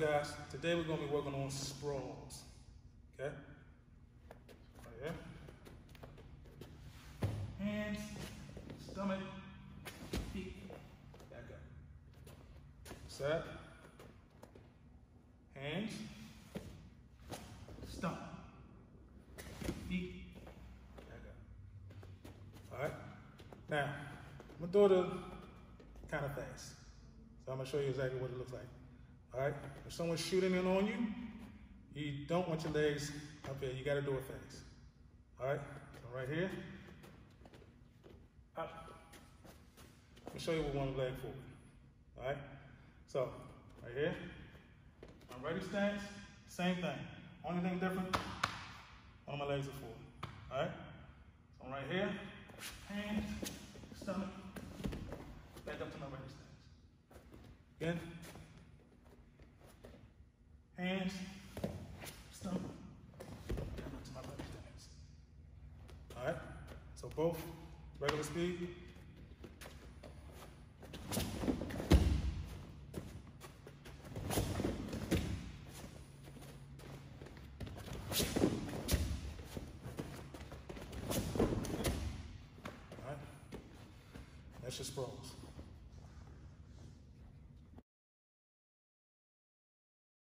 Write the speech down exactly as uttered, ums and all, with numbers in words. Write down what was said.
up, guys? Today we're going to be working on sprawls, okay? Right here. Hands, stomach, feet, back up. Set. Hands, stomach, feet, back up. All right? Now, I'm going to do it kind of fast. So I'm going to show you exactly what it looks like. All right, if someone's shooting in on you, you don't want your legs up here. You got to do it fast. All right, so right here, up. Let me show you with one leg forward. All right, so right here, I'm ready stance, same thing. Only thing different, one of my legs are forward. All right, so right here, hands, stomach, back up to my ready stance. Again. Hands, stomach, back up to my left stance. All right, so both regular speed. All right, that's your sprawls.